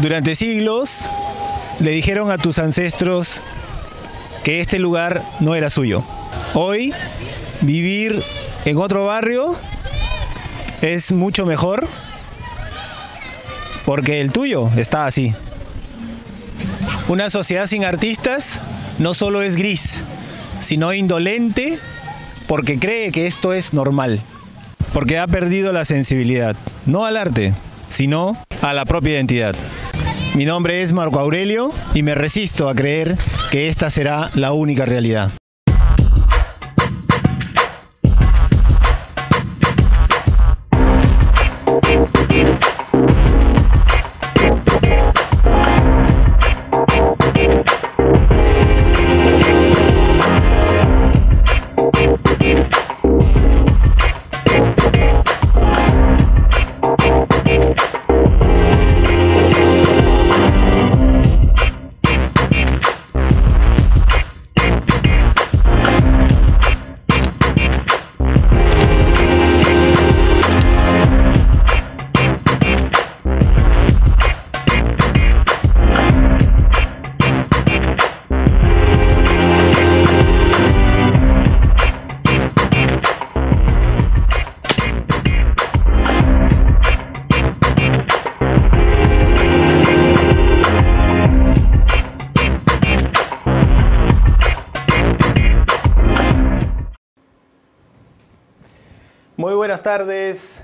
Durante siglos le dijeron a tus ancestros que este lugar no era suyo. Hoy vivir en otro barrio es mucho mejor porque el tuyo está así. Una sociedad sin artistas no solo es gris, sino indolente porque cree que esto es normal. Porque ha perdido la sensibilidad, no al arte, sino a la propia identidad. Mi nombre es Marco Aurelio y me resisto a creer que esta será la única realidad. Muy buenas tardes,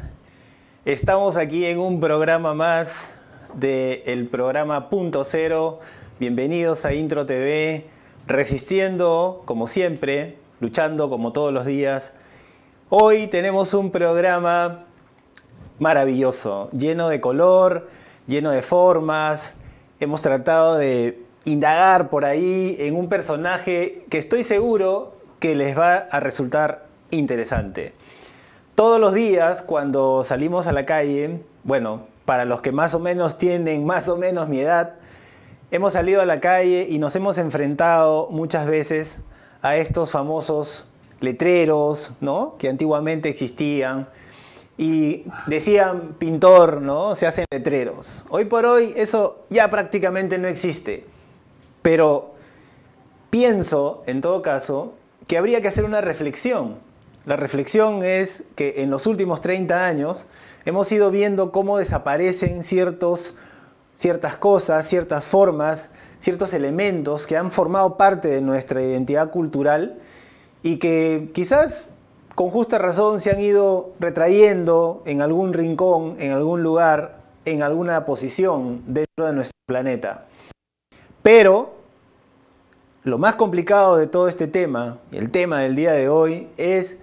estamos aquí en un programa más del programa Punto Cero. Bienvenidos a Intro TV, resistiendo como siempre, luchando como todos los días. Hoy tenemos un programa maravilloso, lleno de color, lleno de formas. Hemos tratado de indagar por ahí en un personaje que estoy seguro que les va a resultar interesante. Todos los días cuando salimos a la calle, bueno, para los que más o menos tienen más o menos mi edad, hemos salido a la calle y nos hemos enfrentado muchas veces a estos famosos letreros, ¿no?, que antiguamente existían y decían pintor, ¿no?, se hacen letreros. Hoy por hoy eso ya prácticamente no existe, pero pienso en todo caso que habría que hacer una reflexión. La reflexión es que en los últimos 30 años hemos ido viendo cómo desaparecen ciertas cosas, ciertas formas, ciertos elementos que han formado parte de nuestra identidad cultural y que quizás con justa razón se han ido retrayendo en algún rincón, en algún lugar, en alguna posición dentro de nuestro planeta. Pero lo más complicado de todo este tema, el tema del día de hoy, es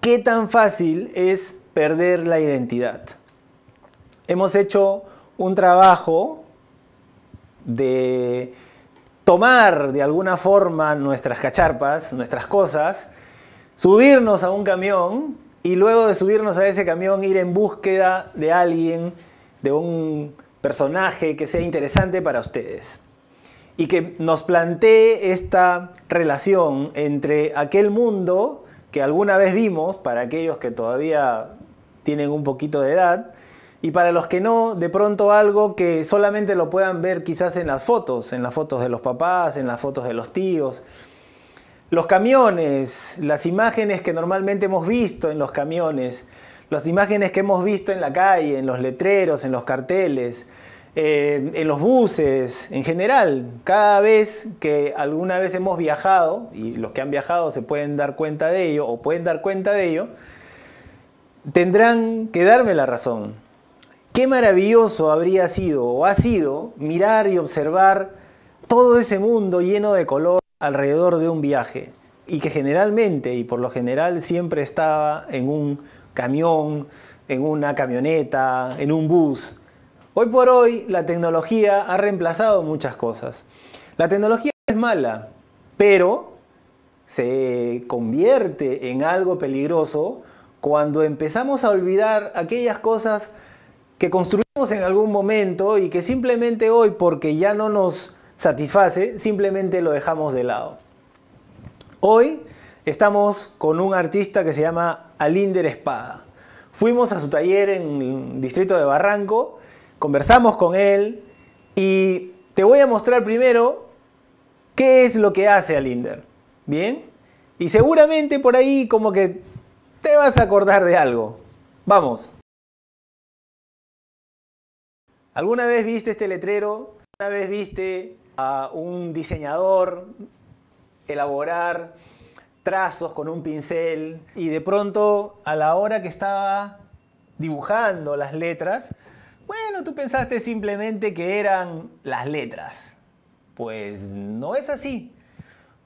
¿qué tan fácil es perder la identidad? Hemos hecho un trabajo de tomar de alguna forma nuestras cacharpas, nuestras cosas, subirnos a un camión y luego de subirnos a ese camión ir en búsqueda de alguien, de un personaje que sea interesante para ustedes. Y que nos plantee esta relación entre aquel mundo que alguna vez vimos, para aquellos que todavía tienen un poquito de edad, y para los que no, de pronto algo que solamente lo puedan ver quizás en las fotos de los papás, en las fotos de los tíos. Los camiones, las imágenes que normalmente hemos visto en los camiones, las imágenes que hemos visto en la calle, en los letreros, en los carteles, en los buses, en general, cada vez que alguna vez hemos viajado, y los que han viajado se pueden dar cuenta de ello, o pueden dar cuenta de ello, tendrán que darme la razón. Qué maravilloso habría sido, o ha sido, mirar y observar todo ese mundo lleno de color alrededor de un viaje, y que generalmente, y por lo general, siempre estaba en un camión, en una camioneta, en un bus. Hoy por hoy la tecnología ha reemplazado muchas cosas. La tecnología es mala, pero se convierte en algo peligroso cuando empezamos a olvidar aquellas cosas que construimos en algún momento y que simplemente hoy, porque ya no nos satisface, simplemente lo dejamos de lado. Hoy estamos con un artista que se llama Alinder Espada. Fuimos a su taller en el distrito de Barranco, conversamos con él y te voy a mostrar primero qué es lo que hace Alinder, ¿bien? Y seguramente por ahí como que te vas a acordar de algo. ¡Vamos! ¿Alguna vez viste este letrero? ¿Alguna vez viste a un diseñador elaborar trazos con un pincel y de pronto a la hora que estaba dibujando las letras, bueno, tú pensaste simplemente que eran las letras? Pues no es así,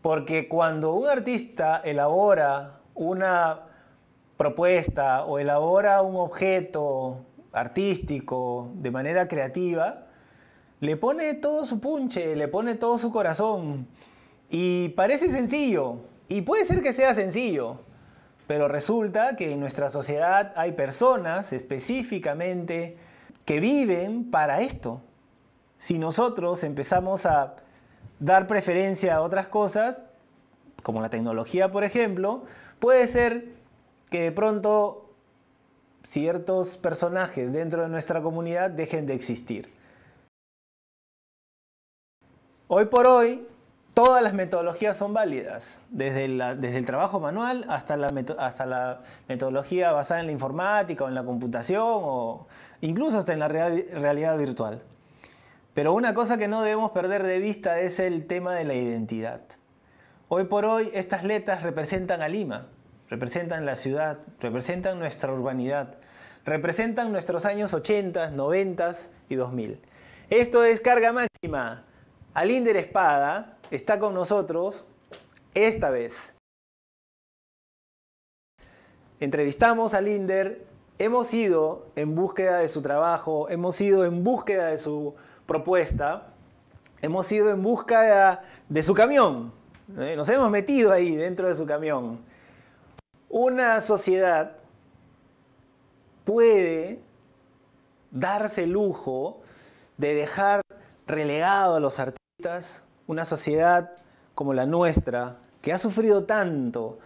porque cuando un artista elabora una propuesta o elabora un objeto artístico de manera creativa, le pone todo su punche, le pone todo su corazón y parece sencillo. Y puede ser que sea sencillo, pero resulta que en nuestra sociedad hay personas específicamente que viven para esto. Si nosotros empezamos a dar preferencia a otras cosas, como la tecnología, por ejemplo, puede ser que de pronto ciertos personajes dentro de nuestra comunidad dejen de existir. Hoy por hoy, todas las metodologías son válidas, desde el trabajo manual hasta la metodología basada en la informática o en la computación o incluso hasta en la realidad virtual. Pero una cosa que no debemos perder de vista es el tema de la identidad. Hoy por hoy estas letras representan a Lima, representan la ciudad, representan nuestra urbanidad, representan nuestros años 80, 90 y 2000. Esto es Carga Máxima. Alinder Espada está con nosotros esta vez. Entrevistamos a Alinder, hemos ido en búsqueda de su trabajo, hemos ido en búsqueda de su propuesta, hemos ido en búsqueda de su camión, nos hemos metido ahí dentro de su camión. Una sociedad puede darse el lujo de dejar relegado a los artistas. Una sociedad como la nuestra, que ha sufrido tanto,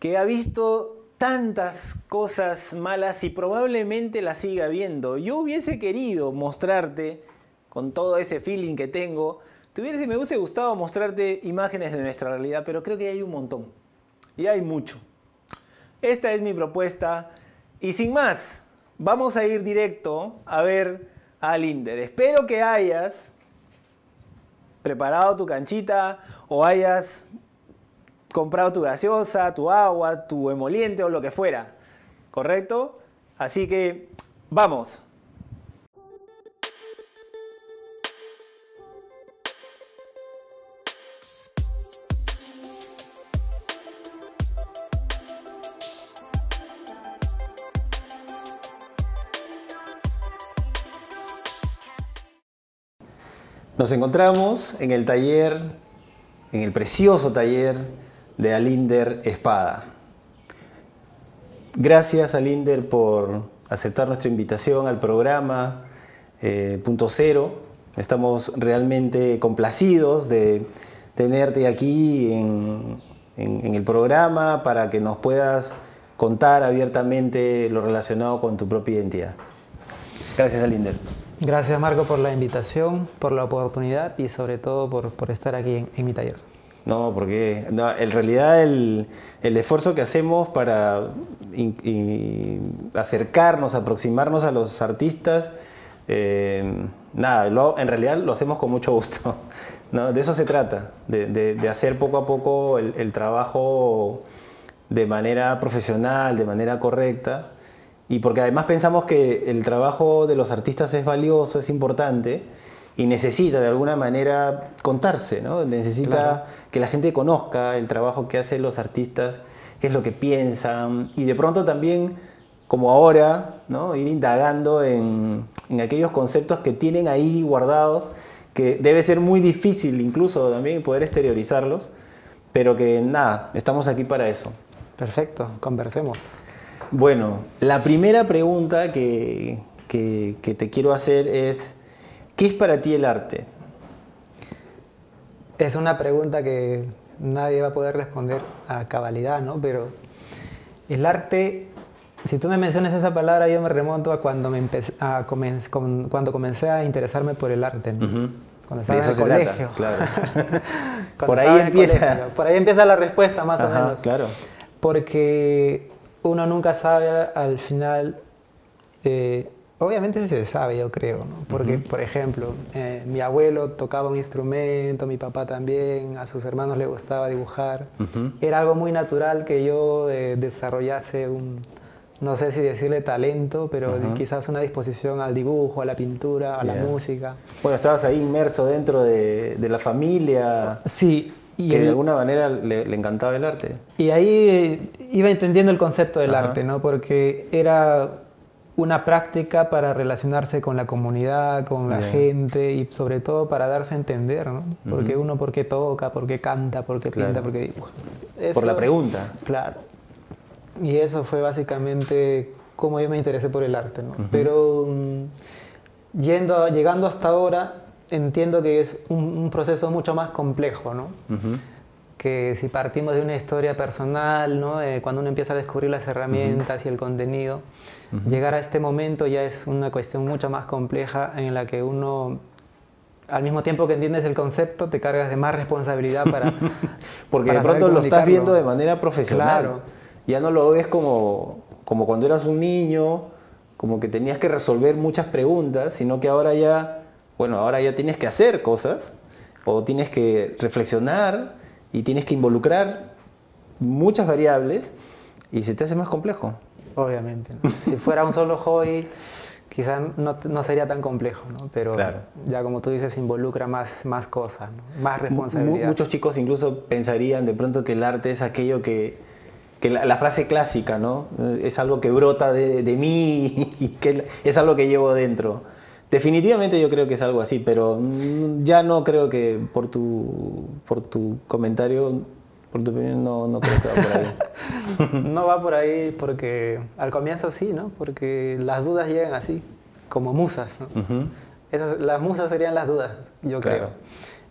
que ha visto tantas cosas malas y probablemente las siga viendo. Yo hubiese querido mostrarte, con todo ese feeling que tengo, me hubiese gustado mostrarte imágenes de nuestra realidad, pero creo que hay un montón y hay mucho. Esta es mi propuesta y sin más, vamos a ir directo a ver a Alinder. Espero que hayas preparado tu canchita o hayas comprado tu gaseosa, tu agua, tu emoliente o lo que fuera, ¿correcto? Así que vamos. Nos encontramos en el taller, en el precioso taller de Alinder Espada. Gracias, Alinder, por aceptar nuestra invitación al programa Punto Cero. Estamos realmente complacidos de tenerte aquí en el programa para que nos puedas contar abiertamente lo relacionado con tu propia identidad. Gracias, Alinder. Gracias, Marco, por la invitación, por la oportunidad y sobre todo por estar aquí en mi taller. No, porque no, en realidad el esfuerzo que hacemos para acercarnos, aproximarnos a los artistas, en realidad lo hacemos con mucho gusto, ¿no? De eso se trata, de hacer poco a poco el trabajo de manera profesional, de manera correcta. Y porque además pensamos que el trabajo de los artistas es valioso, es importante y necesita de alguna manera contarse, ¿no? Necesita, claro, que la gente conozca el trabajo que hacen los artistas, qué es lo que piensan y de pronto también como ahora, ¿no?, ir indagando en aquellos conceptos que tienen ahí guardados, que debe ser muy difícil incluso también poder exteriorizarlos, pero que nada, estamos aquí para eso. Perfecto, conversemos. Bueno, la primera pregunta que te quiero hacer es, ¿qué es para ti el arte? Es una pregunta que nadie va a poder responder a cabalidad, ¿no? Pero el arte, si tú me mencionas esa palabra, yo me remonto a cuando, cuando comencé a interesarme por el arte, ¿no? Uh-huh. Cuando estaba en el colegio. Claro. Por ahí empieza. Por ahí empieza la respuesta, más o menos. Claro. Porque uno nunca sabe al final. Obviamente se sabe, yo creo, ¿no? Porque, por ejemplo, mi abuelo tocaba un instrumento, mi papá también, a sus hermanos les gustaba dibujar. Era algo muy natural que yo desarrollase un, no sé si decirle talento, pero quizás una disposición al dibujo, a la pintura, a la música. Bueno, estabas ahí inmerso dentro de la familia. Sí. Y que de alguna manera le encantaba el arte. Y ahí iba entendiendo el concepto del arte, ¿no? Porque era una práctica para relacionarse con la comunidad, con la gente, y sobre todo para darse a entender, ¿no? Porque uno, ¿por qué toca? ¿Por qué canta? ¿Por qué pinta? ¿Por qué dibuja? Eso, por la pregunta. Claro. Y eso fue básicamente cómo yo me interesé por el arte, ¿no? Pero llegando hasta ahora, entiendo que es un proceso mucho más complejo, ¿no? Que si partimos de una historia personal, ¿no? Cuando uno empieza a descubrir las herramientas y el contenido, llegar a este momento ya es una cuestión mucho más compleja en la que uno, al mismo tiempo que entiendes el concepto, te cargas de más responsabilidad para porque para de pronto lo estás viendo de manera profesional. Claro. Ya no lo ves como cuando eras un niño, como que tenías que resolver muchas preguntas, sino que ahora ya, bueno, ahora ya tienes que hacer cosas o tienes que reflexionar y tienes que involucrar muchas variables y se te hace más complejo. Obviamente, ¿no? Si fuera un solo hobby, quizás no sería tan complejo, ¿no? Pero claro, ya como tú dices, involucra más cosas, ¿no? Más responsabilidad. Muchos chicos incluso pensarían de pronto que el arte es aquello que la frase clásica, ¿no? Es algo que brota de mí y que es algo que llevo dentro. Definitivamente yo creo que es algo así, pero ya no creo que por tu comentario, por tu opinión, no creo que va por ahí. No va por ahí porque al comienzo sí, ¿no? Porque las dudas llegan así, como musas, ¿no? Las musas serían las dudas, yo creo.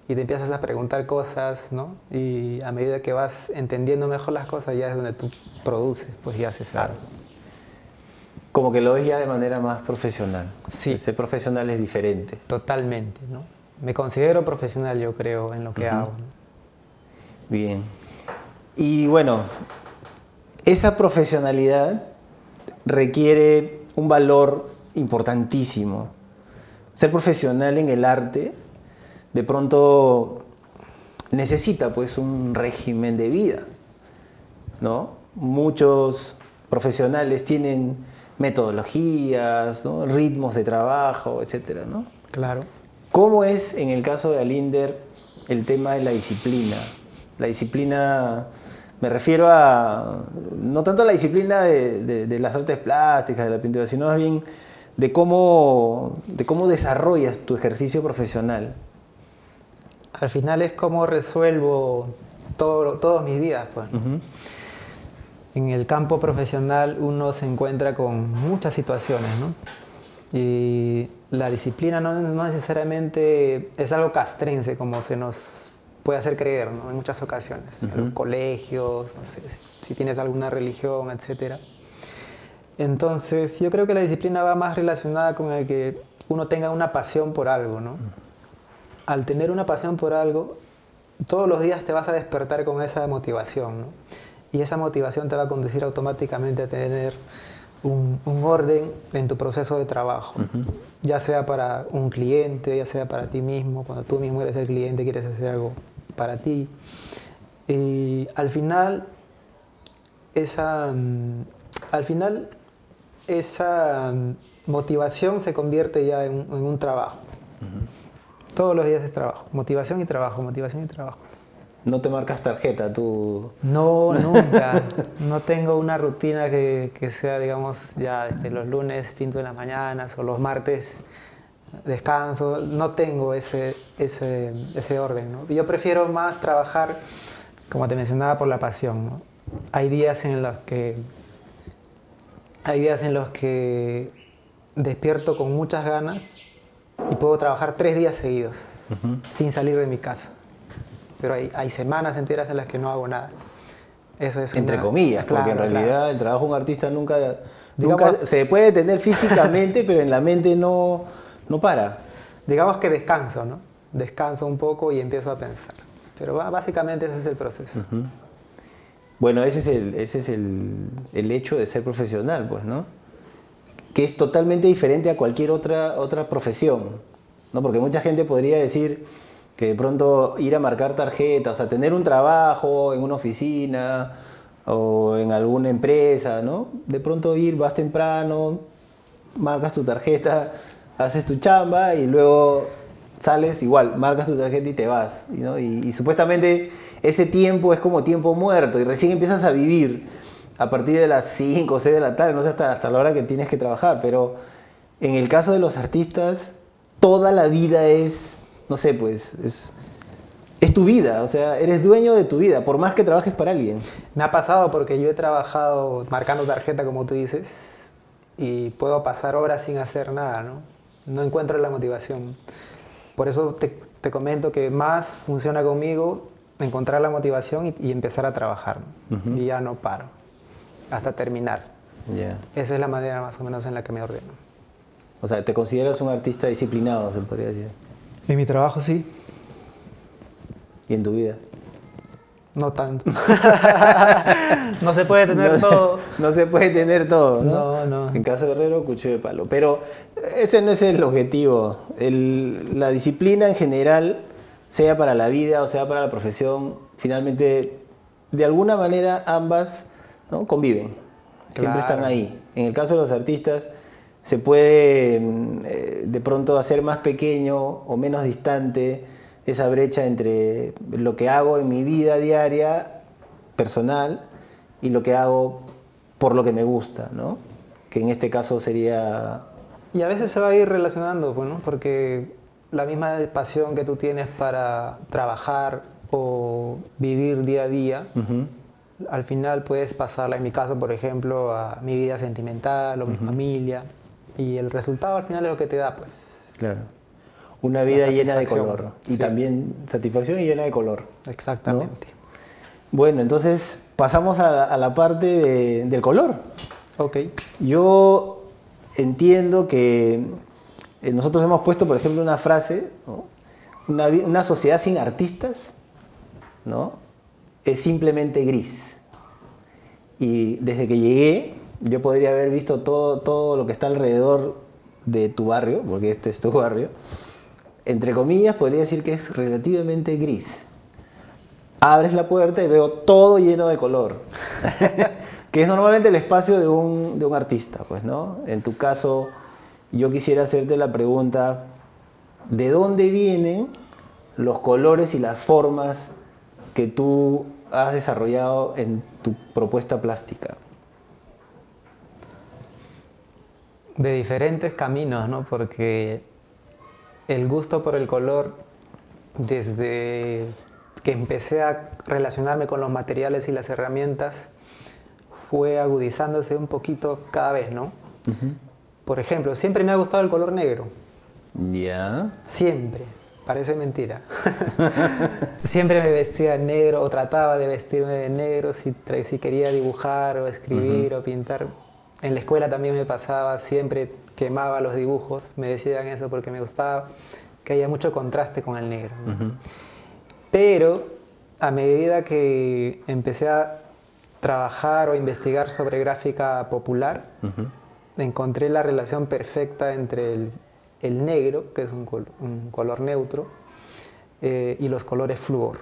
Y te empiezas a preguntar cosas, ¿no? Y a medida que vas entendiendo mejor las cosas, ya es donde tú produces, pues ya se sabe. Como que lo ves ya de manera más profesional. Sí. Ser profesional es diferente. Totalmente, ¿no? Me considero profesional, yo creo, en lo que hago, ¿no? Bien. Y bueno, esa profesionalidad requiere un valor importantísimo. Ser profesional en el arte de pronto necesita, pues, un régimen de vida, ¿no? Muchos profesionales tienen metodologías, ¿no? Ritmos de trabajo, etcétera, ¿no? Claro. ¿Cómo es, en el caso de Alinder, el tema de la disciplina? La disciplina, me refiero a, no tanto a la disciplina de las artes plásticas, de la pintura, sino más bien de cómo desarrollas tu ejercicio profesional. Al final es como resuelvo todos mis días, pues. En el campo profesional uno se encuentra con muchas situaciones, ¿no? Y la disciplina no necesariamente es algo castrense como se nos puede hacer creer, ¿no? En muchas ocasiones. En los colegios, no sé, si tienes alguna religión, etc. Entonces, yo creo que la disciplina va más relacionada con el que uno tenga una pasión por algo, ¿no? Al tener una pasión por algo, todos los días te vas a despertar con esa motivación, ¿no? Y esa motivación te va a conducir automáticamente a tener un orden en tu proceso de trabajo. Ya sea para un cliente, ya sea para ti mismo, cuando tú mismo eres el cliente, quieres hacer algo para ti. Y al final esa motivación se convierte ya en un trabajo. Todos los días es trabajo, motivación y trabajo, motivación y trabajo. ¿No te marcas tarjeta tú? No, nunca. No tengo una rutina que sea, digamos, ya los lunes pinto en las mañanas o los martes descanso. No tengo ese orden, ¿no? Yo prefiero más trabajar, como te mencionaba, por la pasión, ¿no? Hay días en los que despierto con muchas ganas y puedo trabajar 3 días seguidos, sin salir de mi casa. Pero hay semanas enteras en las que no hago nada. Eso es entre comillas, claro, porque en realidad el trabajo de un artista nunca se puede detener físicamente, pero en la mente no para. Digamos que descanso, ¿no? Descanso un poco y empiezo a pensar. Pero básicamente ese es el proceso. Bueno, ese es el hecho de ser profesional, pues, ¿no? Que es totalmente diferente a cualquier otra profesión, ¿no? Porque mucha gente podría decir que de pronto ir a marcar tarjetas, o sea, tener un trabajo en una oficina o en alguna empresa, ¿no? De pronto vas temprano, marcas tu tarjeta, haces tu chamba y luego sales igual, marcas tu tarjeta y te vas, ¿no? Y supuestamente ese tiempo es como tiempo muerto y recién empiezas a vivir a partir de las 5 o 6 de la tarde, no sé, hasta la hora que tienes que trabajar. Pero en el caso de los artistas, toda la vida es, no sé, pues, es tu vida, o sea, eres dueño de tu vida, por más que trabajes para alguien. Me ha pasado porque yo he trabajado marcando tarjeta, como tú dices, y puedo pasar horas sin hacer nada, ¿no? No encuentro la motivación. Por eso te comento que más funciona conmigo encontrar la motivación y empezar a trabajar. Y ya no paro hasta terminar. Esa es la manera más o menos en la que me ordeno. O sea, ¿te consideras un artista disciplinado, se podría decir? En mi trabajo, sí. ¿Y en tu vida? No tanto. No se puede tener todo. No se puede tener todo, ¿no? No, no. En caso de Herrero, cuchillo de palo. Pero ese no es el objetivo. La disciplina en general, sea para la vida o sea para la profesión, finalmente, de alguna manera, ambas, ¿no?, conviven. Siempre están ahí. En el caso de los artistas, se puede de pronto hacer más pequeño o menos distante esa brecha entre lo que hago en mi vida diaria, personal, y lo que hago por lo que me gusta, ¿no? Que en este caso sería... Y a veces se va a ir relacionando, ¿no? Porque la misma pasión que tú tienes para trabajar o vivir día a día, al final puedes pasarla, en mi caso, por ejemplo, a mi vida sentimental o mi familia. Y el resultado al final es lo que te da, pues. Claro. Una vida llena de color. Y también satisfacción y llena de color. Exactamente. ¿No? Bueno, entonces pasamos a la parte del color. Ok. Yo entiendo que nosotros hemos puesto, por ejemplo, una frase, ¿no? Una sociedad sin artistas, ¿no?, es simplemente gris. Y desde que llegué, yo podría haber visto todo lo que está alrededor de tu barrio, porque este es tu barrio, entre comillas, podría decir que es relativamente gris. Abres la puerta y veo todo lleno de color, que es normalmente el espacio de un artista, pues, ¿no? En tu caso, yo quisiera hacerte la pregunta, ¿de dónde vienen los colores y las formas que tú has desarrollado en tu propuesta plástica? De diferentes caminos, ¿no? Porque el gusto por el color, desde que empecé a relacionarme con los materiales y las herramientas, fue agudizándose un poquito cada vez, ¿no? Por ejemplo, siempre me ha gustado el color negro. Siempre. Parece mentira. Siempre me vestía de negro o trataba de vestirme de negro si quería dibujar o escribir o pintar. En la escuela también me pasaba, siempre quemaba los dibujos, me decían eso porque me gustaba que haya mucho contraste con el negro. Pero a medida que empecé a trabajar o investigar sobre gráfica popular, encontré la relación perfecta entre el negro, que es un color neutro, y los colores flúor.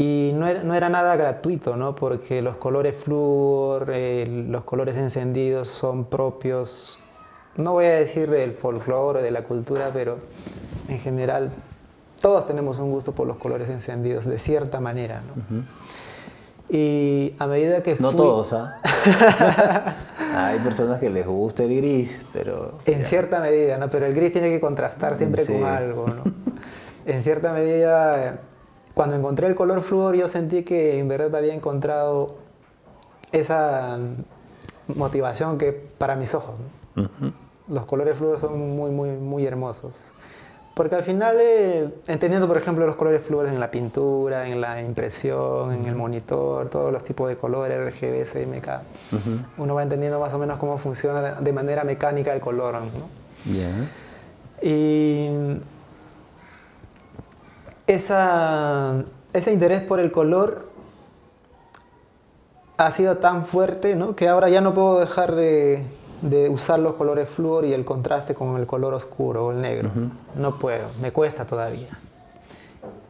Y no era nada gratuito, ¿no? Porque los colores flúor, los colores encendidos son propios, no voy a decir del folclore o de la cultura, pero en general todos tenemos un gusto por los colores encendidos, de cierta manera, ¿no? Uh-huh. Y a medida que fui... No todos, ¿ah? Hay personas que les gusta el gris, pero... En cierta medida, ¿no? Pero el gris tiene que contrastar siempre con algo, ¿no? En cierta medida, cuando encontré el color flúor, yo sentí que en verdad había encontrado esa motivación que para mis ojos, ¿no? Uh-huh. Los colores flúor son muy, muy, muy hermosos. Porque al final, entendiendo por ejemplo los colores flúores en la pintura, en la impresión, en el monitor, todos los tipos de colores, RGB, CMK, uno va entendiendo más o menos cómo funciona de manera mecánica el color, ¿no? Yeah. Y ese interés por el color ha sido tan fuerte, ¿no?, que ahora ya no puedo dejar de usar los colores flúor y el contraste con el color oscuro o el negro. No puedo, me cuesta todavía.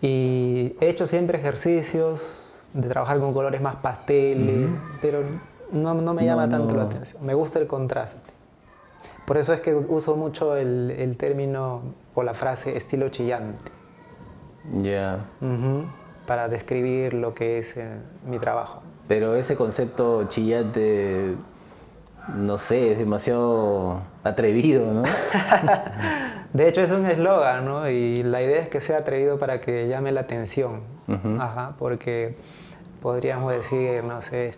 Y he hecho siempre ejercicios de trabajar con colores más pasteles, pero no me llama tanto la atención. Me gusta el contraste. Por eso es que uso mucho el término o la frase estilo chillante. Ya. Yeah. Para describir lo que es mi trabajo. Pero ese concepto chillante... No sé, es demasiado atrevido, ¿no? De hecho, es un eslogan, ¿no? Y la idea es que sea atrevido para que llame la atención. Ajá, porque podríamos decir, no sé,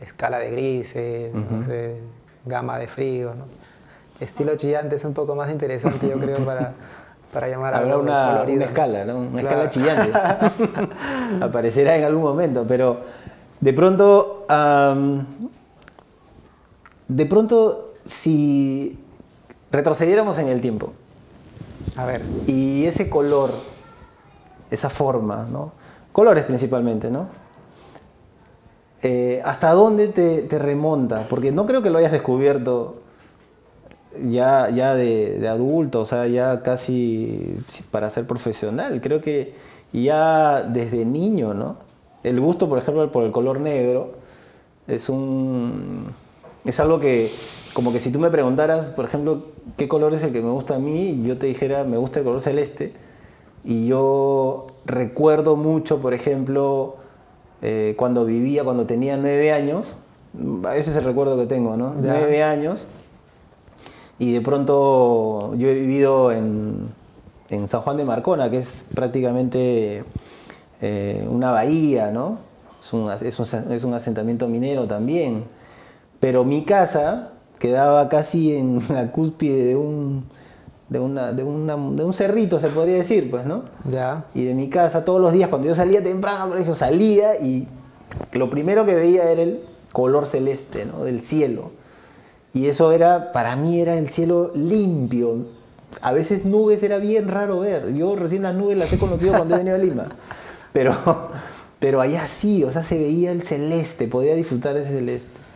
escala de grises, no sé, gama de frío, ¿no? Estilo chillante es un poco más interesante, yo creo, para llamar a algo colorido. Una escala, ¿no? Una escala chillante. Aparecerá en algún momento, pero de pronto... De pronto, si retrocediéramos en el tiempo, a ver, y ese color, esa forma, ¿no?, colores principalmente, ¿no?, ¿hasta dónde te remonta? Porque no creo que lo hayas descubierto ya de adulto, o sea, ya casi para ser profesional. Creo que ya desde niño, ¿no? El gusto, por ejemplo, por el color negro es Es algo que, como que si tú me preguntaras, por ejemplo, qué color es el que me gusta a mí, yo te dijera, me gusta el color celeste. Y yo recuerdo mucho, por ejemplo, cuando tenía 9 años, ese es el recuerdo que tengo, ¿no? 9 años. Y de pronto yo he vivido en San Juan de Marcona, que es prácticamente una bahía, ¿no? Es un asentamiento minero también. Pero mi casa quedaba casi en la cúspide de un cerrito, se podría decir, pues, ¿no? Ya. Y de mi casa, todos los días, cuando yo salía temprano al colegio, salía y lo primero que veía era el color celeste, ¿no?, del cielo. Y eso era, para mí, era el cielo limpio. A veces nubes era bien raro ver. Yo recién las nubes las he conocido cuando he venido a Lima. Pero allá sí, o sea, se veía el celeste, podía disfrutar ese celeste.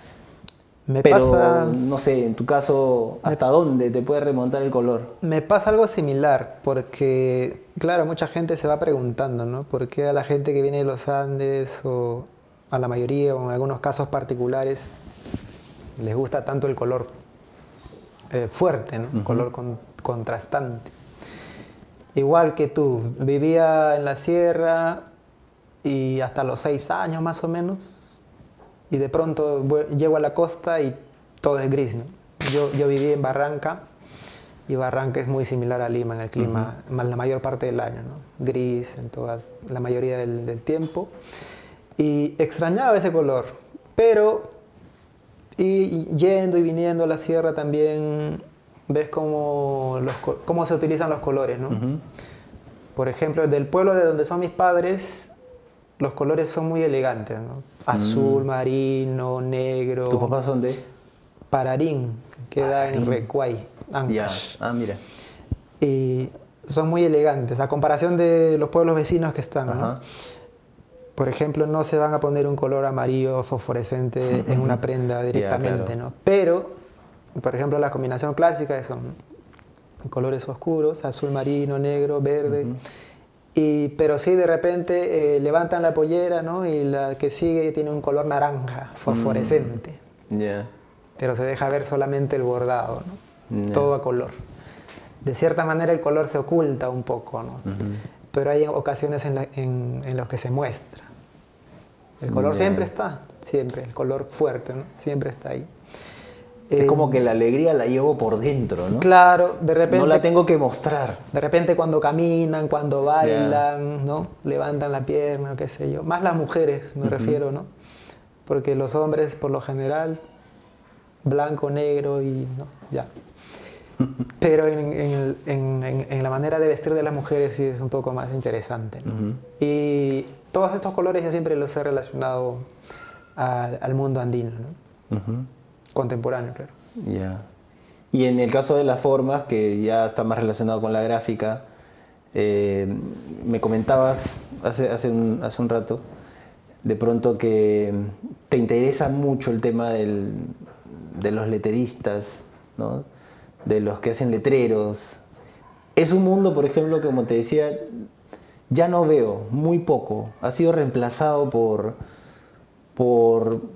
No sé, en tu caso, ¿hasta dónde te puede remontar el color? Me pasa algo similar, porque, claro, mucha gente se va preguntando, ¿no?, ¿por qué a la gente que viene de los Andes, o a la mayoría, o en algunos casos particulares, les gusta tanto el color fuerte, ¿no?, color contrastante? Igual que tú, vivía en la sierra y hasta los 6 años más o menos, y de pronto llego a la costa y todo es gris, ¿no? Yo viví en Barranca, y Barranca es muy similar a Lima en el clima, la mayor parte del año, ¿no? Gris en toda la mayoría del tiempo. Y extrañaba ese color, pero yendo y viniendo a la sierra también ves cómo se utilizan los colores, ¿no? Por ejemplo, del pueblo de donde son mis padres, los colores son muy elegantes, ¿no? Azul, marino, negro. ¿Tus papás son de...? Pararín, queda en Recuay, Ancash. Ah, mira. Y son muy elegantes, a comparación de los pueblos vecinos que están, ¿no? Por ejemplo, no se van a poner un color amarillo fosforescente en una prenda directamente, ¿no? Pero, por ejemplo, la combinación clásica son colores oscuros, azul, marino, negro, verde... pero sí, de repente levantan la pollera, ¿no?, y la que sigue tiene un color naranja, fosforescente. Pero se deja ver solamente el bordado, ¿no? Todo a color. de cierta manera el color se oculta un poco, ¿no? Uh-huh. Pero hay ocasiones en las que se muestra. El color siempre está, siempre, el color fuerte, ¿no? Siempre está ahí. Es como que la alegría la llevo por dentro, ¿no? Claro, de repente... No la tengo que mostrar. De repente cuando caminan, cuando bailan, yeah, ¿no? Levantan la pierna, qué sé yo. Más las mujeres, me refiero, ¿no? Porque los hombres, por lo general, blanco, negro y... ¿no? Ya. Pero en la manera de vestir de las mujeres sí es un poco más interesante, ¿no? Y todos estos colores yo siempre los he relacionado al mundo andino, ¿no? Contemporáneo, claro. Ya. Y en el caso de las formas, que ya está más relacionado con la gráfica, me comentabas hace un rato, de pronto, que te interesa mucho el tema de los letteristas, ¿no? De los que hacen letreros. Es un mundo, por ejemplo, que, como te decía, ya no veo, muy poco. Ha sido reemplazado por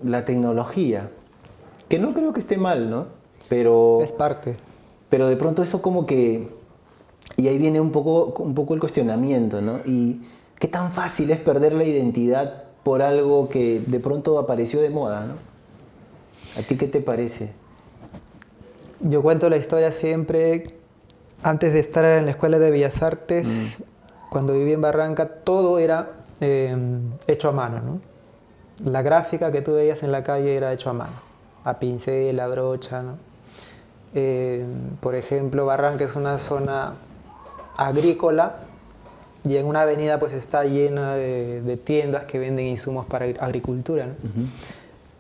la tecnología, que no creo que esté mal, ¿no? Pero... es parte. Pero de pronto eso como que... Y ahí viene un poco el cuestionamiento, ¿no? Y qué tan fácil es perder la identidad por algo que de pronto apareció de moda, ¿no? ¿A ti qué te parece? Yo cuento la historia siempre. Antes de estar en la Escuela de Bellas Artes, cuando viví en Barranca, todo era hecho a mano, ¿no? La gráfica que tú veías en la calle era hecho a mano, a pincel, a brocha, ¿no? Por ejemplo, Barranca es una zona agrícola y en una avenida pues está llena de tiendas que venden insumos para agricultura, ¿no?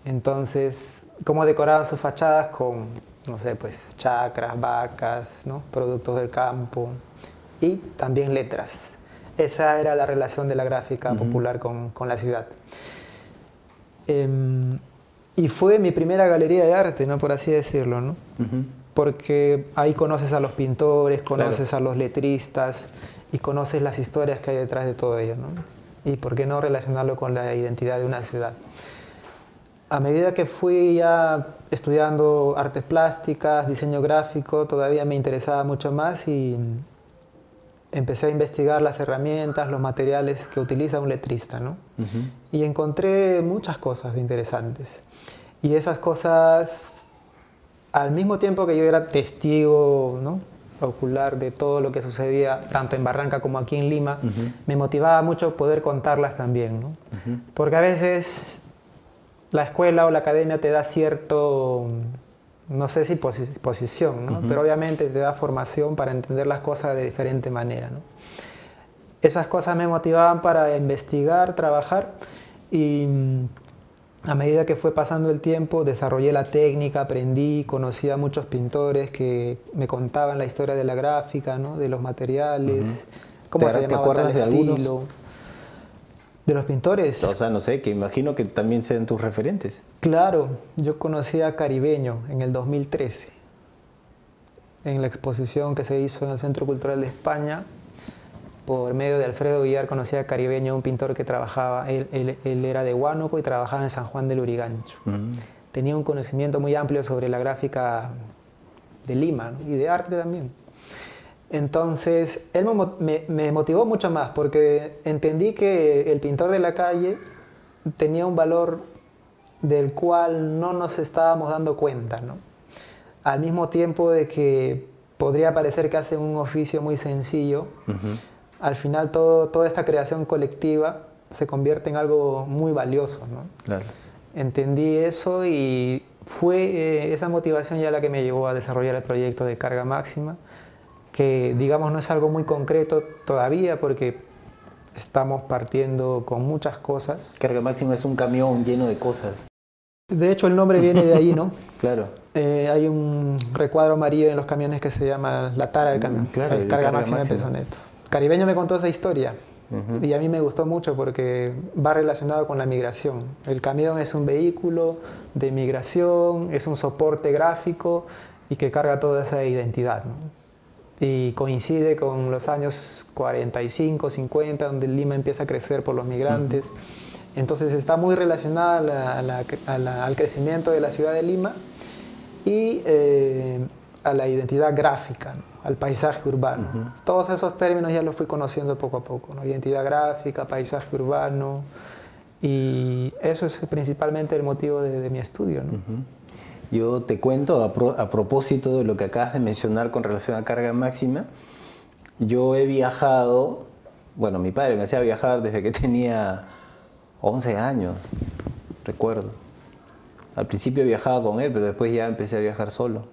Entonces, ¿cómo decoraban sus fachadas? Con, no sé, pues chacras, vacas, ¿no? Productos del campo y también letras. Esa era la relación de la gráfica popular con la ciudad. Y fue mi primera galería de arte, ¿no? Por así decirlo, ¿no? Porque ahí conoces a los pintores, conoces, claro, a los letristas y conoces las historias que hay detrás de todo ello, ¿no? Y por qué no relacionarlo con la identidad de una ciudad. A medida que fui ya estudiando artes plásticas, diseño gráfico, todavía me interesaba mucho más y empecé a investigar las herramientas, los materiales que utiliza un letrista, ¿no? Y encontré muchas cosas interesantes. Y esas cosas, al mismo tiempo que yo era testigo, ¿no?, ocular de todo lo que sucedía, tanto en Barranca como aquí en Lima, me motivaba mucho poder contarlas también, ¿no? Porque a veces la escuela o la academia te da cierto... no sé si posición, ¿no? Pero obviamente te da formación para entender las cosas de diferente manera, ¿no? Esas cosas me motivaban para investigar, trabajar, y a medida que fue pasando el tiempo desarrollé la técnica, aprendí, conocí a muchos pintores que me contaban la historia de la gráfica, ¿no? De los materiales, cómo se llamaba tal estilo. Algunos... ¿de los pintores? O sea, no sé, que imagino que también sean tus referentes. Claro, yo conocí a Caribeño en el 2013, en la exposición que se hizo en el Centro Cultural de España. Por medio de Alfredo Villar conocí a Caribeño, un pintor que trabajaba, él era de Huánuco y trabajaba en San Juan de Lurigancho. Tenía un conocimiento muy amplio sobre la gráfica de Lima, ¿no? Y de arte también. Entonces, él me motivó mucho más porque entendí que el pintor de la calle tenía un valor del cual no nos estábamos dando cuenta, ¿no? Al mismo tiempo de que podría parecer que hacen un oficio muy sencillo, al final toda esta creación colectiva se convierte en algo muy valioso, ¿no? Claro. Entendí eso y fue esa motivación ya la que me llevó a desarrollar el proyecto de Carga Máxima, que, digamos, no es algo muy concreto todavía porque estamos partiendo con muchas cosas. Carga Máxima es un camión lleno de cosas. De hecho, el nombre viene de ahí, ¿no? Claro. Hay un recuadro amarillo en los camiones que se llama la tara del camión. Claro, Carga Máxima empezó en esto. Caribeño me contó esa historia y a mí me gustó mucho porque va relacionado con la migración. El camión es un vehículo de migración, es un soporte gráfico y que carga toda esa identidad, ¿no? Y coincide con los años 45, 50, donde Lima empieza a crecer por los migrantes. Entonces está muy relacionada al crecimiento de la ciudad de Lima y a la identidad gráfica, ¿no?, al paisaje urbano. Uh-huh. Todos esos términos ya los fui conociendo poco a poco, ¿no? Identidad gráfica, paisaje urbano, y eso es principalmente el motivo de mi estudio, ¿no? Uh-huh. Yo te cuento, a propósito de lo que acabas de mencionar con relación a Carga Máxima, yo he viajado, bueno, mi padre me hacía viajar desde que tenía 11 años, recuerdo. Al principio viajaba con él, pero después ya empecé a viajar solo.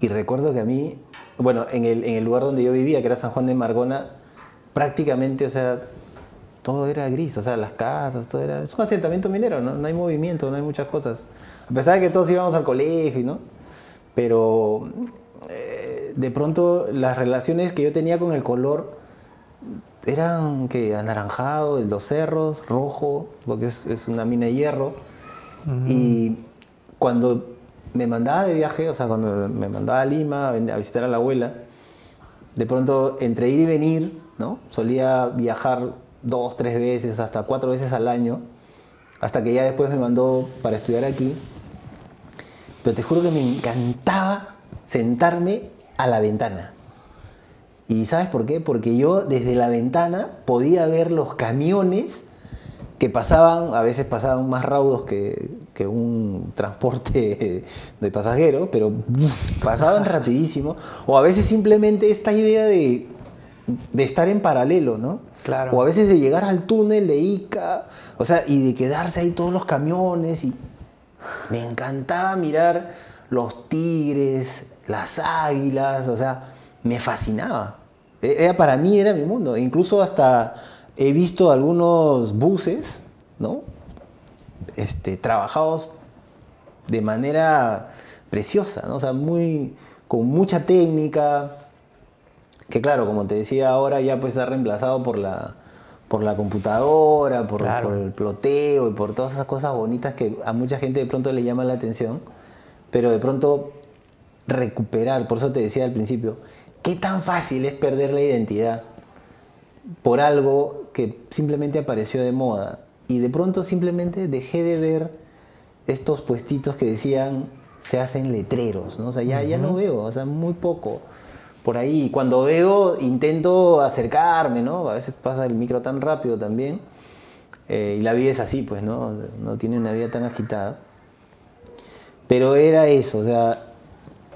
Y recuerdo que a mí, bueno, en el lugar donde yo vivía, que era San Juan de Marcona, prácticamente, o sea, todo era gris, o sea, las casas, todo era... Es un asentamiento minero, ¿no? No hay movimiento, no hay muchas cosas. A pesar de que todos íbamos al colegio, ¿no? Pero de pronto las relaciones que yo tenía con el color eran que anaranjado, los cerros, rojo, porque es una mina de hierro. Uh-huh. Y cuando me mandaba de viaje, o sea, cuando me mandaba a Lima a visitar a la abuela, de pronto entre ir y venir, ¿no? Solía viajar 2, 3 veces, hasta 4 veces al año, hasta que ya después me mandó para estudiar aquí. Pero te juro que me encantaba sentarme a la ventana. ¿Y sabes por qué? Porque yo desde la ventana podía ver los camiones que pasaban, a veces pasaban más raudos que un transporte de pasajeros, pero pasaban rapidísimo. O a veces simplemente esta idea de estar en paralelo, ¿no? Claro. O a veces de llegar al túnel de Ica, o sea, y de quedarse ahí todos los camiones. Y me encantaba mirar los tigres, las águilas, o sea, me fascinaba. Era, para mí era mi mundo. Incluso hasta he visto algunos buses, ¿no? Trabajados de manera preciosa, ¿no? O sea, con mucha técnica, que claro, como te decía, ahora ya pues está reemplazado por la computadora, claro, por el ploteo y por todas esas cosas bonitas que a mucha gente de pronto le llama la atención, pero de pronto recuperar, por eso te decía al principio, qué tan fácil es perder la identidad por algo que simplemente apareció de moda. Y de pronto simplemente dejé de ver estos puestitos que decían se hacen letreros, ¿no? O sea, ya no veo, o sea, muy poco por ahí. Cuando veo, intento acercarme, ¿no? A veces pasa el micro tan rápido también. Y la vida es así, pues, ¿no? No tiene una vida tan agitada. Pero era eso, o sea,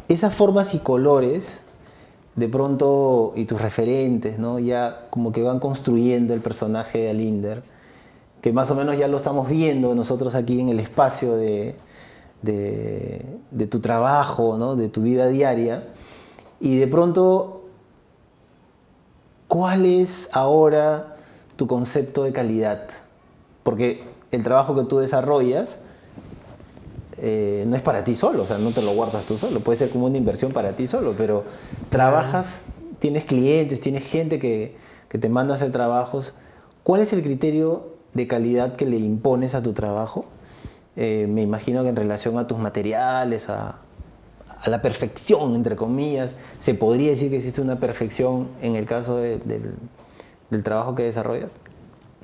esas formas y colores, de pronto, y tus referentes, ¿no? Ya como que van construyendo el personaje de Alinder, que más o menos ya lo estamos viendo nosotros aquí en el espacio de tu trabajo, ¿no? De tu vida diaria. Y de pronto, ¿cuál es ahora tu concepto de calidad? Porque el trabajo que tú desarrollas no es para ti solo, o sea, no te lo guardas tú solo, puede ser como una inversión para ti solo, pero trabajas, tienes clientes, tienes gente que te manda a hacer trabajos. ¿Cuál es el criterio de calidad que le impones a tu trabajo? Me imagino que en relación a tus materiales, a la perfección, entre comillas, se podría decir que existe una perfección en el caso del trabajo que desarrollas.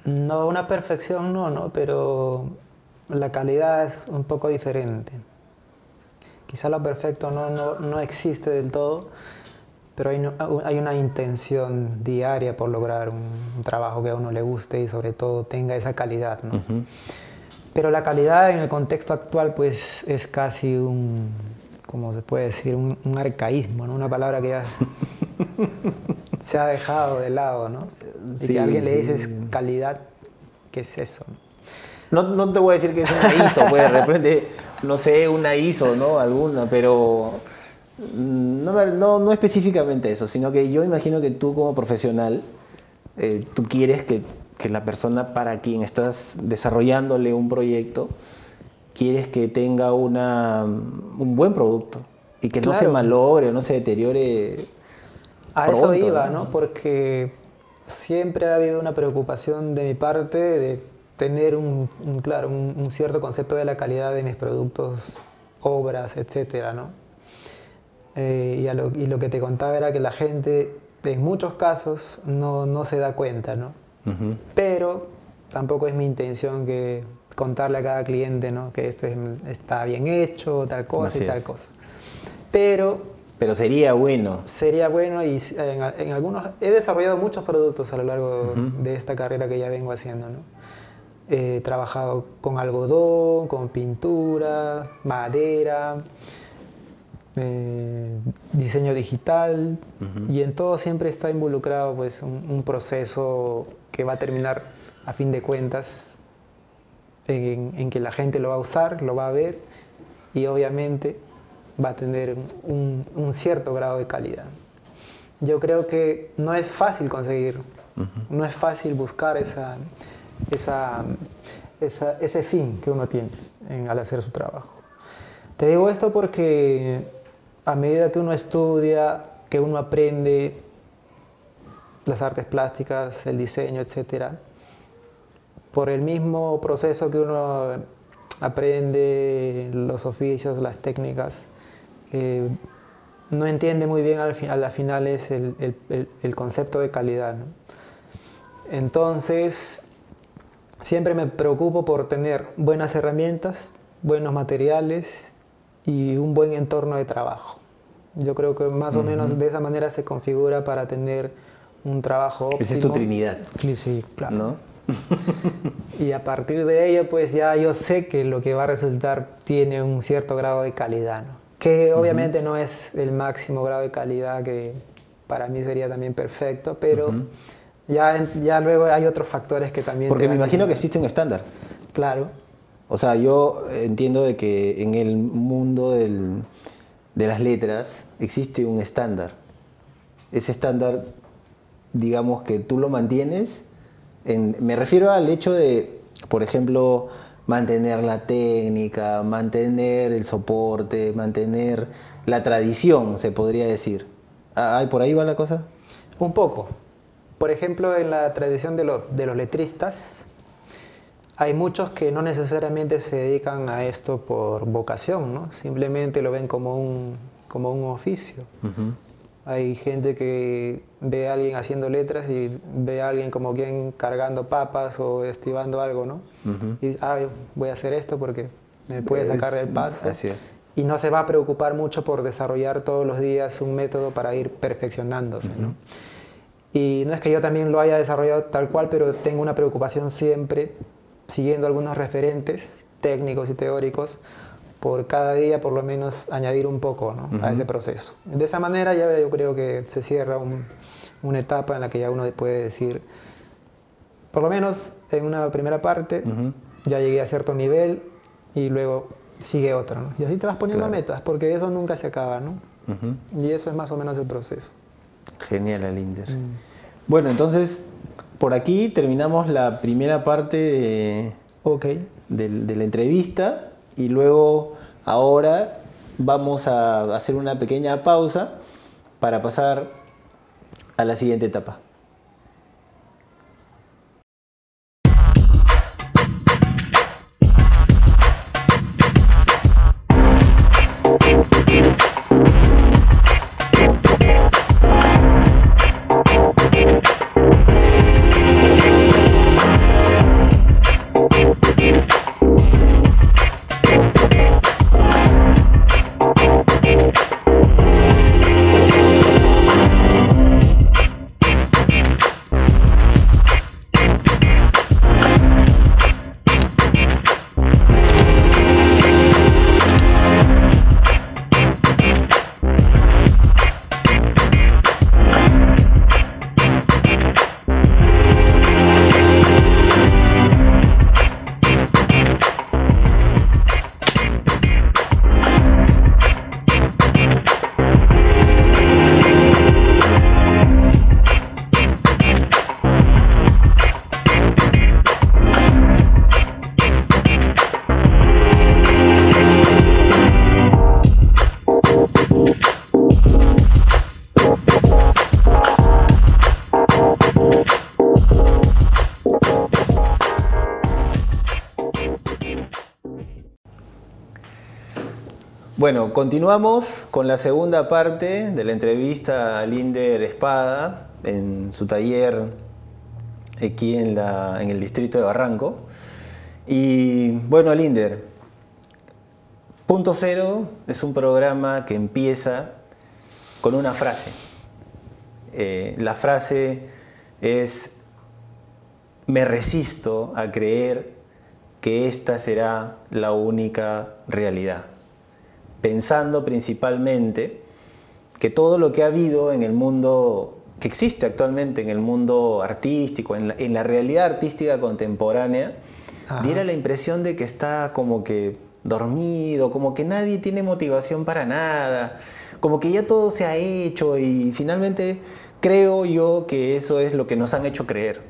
No, una perfección no, pero la calidad es un poco diferente. Quizá lo perfecto no existe del todo, pero hay una intención diaria por lograr un trabajo que a uno le guste y sobre todo tenga esa calidad, ¿no? Uh-huh. Pero la calidad en el contexto actual pues es casi como se puede decir, un arcaísmo, ¿no? Una palabra que ya se ha dejado de lado, ¿no? Sí, y que a alguien le dices calidad, ¿qué es eso? No te voy a decir que es una ISO, pues de repente, no sé, una ISO, ¿no? Alguna, pero no específicamente eso, sino que yo imagino que tú como profesional, tú quieres que la persona para quien estás desarrollándole un proyecto, quieres que tenga un buen producto y que claro, no se malogre o no se deteriore. A pronto, eso iba, ¿no? Porque siempre ha habido una preocupación de mi parte de tener un cierto concepto de la calidad de mis productos, obras, etcétera, ¿no? Y lo que te contaba era que la gente en muchos casos no se da cuenta, ¿no? Uh-huh. Pero tampoco es mi intención que contarle a cada cliente, ¿no?, que esto está bien hecho, tal cosa y tal cosa. Pero Pero sería bueno. Sería bueno, y en algunos he desarrollado muchos productos a lo largo de esta carrera que ya vengo haciendo, ¿no? He trabajado con algodón, con pintura, madera, diseño digital, y en todo siempre está involucrado pues un proceso que va a terminar a fin de cuentas en que la gente lo va a usar, lo va a ver y obviamente va a tener un cierto grado de calidad. Yo creo que no es fácil conseguir, no es fácil buscar ese fin que uno tiene al hacer su trabajo. Te digo esto porque a medida que uno estudia, que uno aprende las artes plásticas, el diseño, etc., por el mismo proceso que uno aprende los oficios, las técnicas, no entiende muy bien al final es el concepto de calidad, ¿no? Entonces, siempre me preocupo por tener buenas herramientas, buenos materiales y un buen entorno de trabajo. Yo creo que más o menos de esa manera se configura para tener un trabajo óptimo. Esa es tu trinidad. Sí, claro. ¿No? Y a partir de ello, pues ya yo sé que lo que va a resultar tiene un cierto grado de calidad, ¿no? Que obviamente no es el máximo grado de calidad, que para mí sería también perfecto, pero ya luego hay otros factores que también... Porque me imagino que existe un estándar. Claro. O sea, yo entiendo de que en el mundo de las letras existe un estándar. Ese estándar, digamos que tú lo mantienes... me refiero al hecho de, por ejemplo, mantener la técnica, mantener el soporte, mantener la tradición, se podría decir. ¿Ah, por ahí va la cosa? Un poco. Por ejemplo, en la tradición de los letristas, hay muchos que no necesariamente se dedican a esto por vocación, ¿no? Simplemente lo ven como un oficio. Hay gente que ve a alguien haciendo letras y ve a alguien como quien cargando papas o estibando algo, ¿no? Y voy a hacer esto porque me puede sacar del paso. Así es. Y no se va a preocupar mucho por desarrollar todos los días un método para ir perfeccionándose, ¿no? Y no es que yo también lo haya desarrollado tal cual, pero tengo una preocupación siempre, siguiendo algunos referentes técnicos y teóricos, por cada día por lo menos añadir un poco, ¿no? A ese proceso. De esa manera ya yo creo que se cierra una etapa en la que ya uno puede decir, por lo menos en una primera parte, ya llegué a cierto nivel y luego sigue otra, ¿no? Y así te vas poniendo metas, porque eso nunca se acaba, ¿no? Y eso es más o menos el proceso. Genial, Alinder. Bueno, entonces, por aquí terminamos la primera parte de la entrevista. Y luego, ahora, vamos a hacer una pequeña pausa para pasar a la siguiente etapa. Bueno, continuamos con la segunda parte de la entrevista a Alinder Espada en su taller aquí en el distrito de Barranco. Y bueno, Alinder, Punto Cero es un programa que empieza con una frase. La frase es: me resisto a creer que esta será la única realidad, pensando principalmente que todo lo que ha habido en el mundo, que existe actualmente en el mundo artístico, en la realidad artística contemporánea, ajá, diera la impresión de que está como que dormido, como que nadie tiene motivación para nada, como que ya todo se ha hecho, y finalmente creo yo que eso es lo que nos han hecho creer.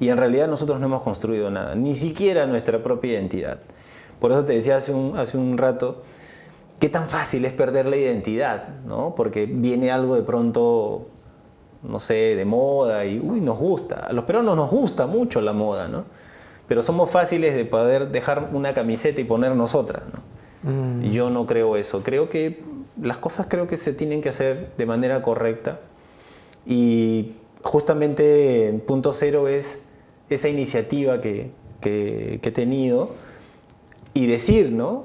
Y en realidad nosotros no hemos construido nada, ni siquiera nuestra propia identidad. Por eso te decía hace un rato, qué tan fácil es perder la identidad, ¿no? Porque viene algo de pronto, no sé, de moda y uy, nos gusta. A los peruanos nos gusta mucho la moda, ¿no? Pero somos fáciles de poder dejar una camiseta y ponernos otra, ¿no? Yo no creo eso. Creo que las cosas se tienen que hacer de manera correcta, y justamente Punto Cero es esa iniciativa que he tenido, y decir, ¿no?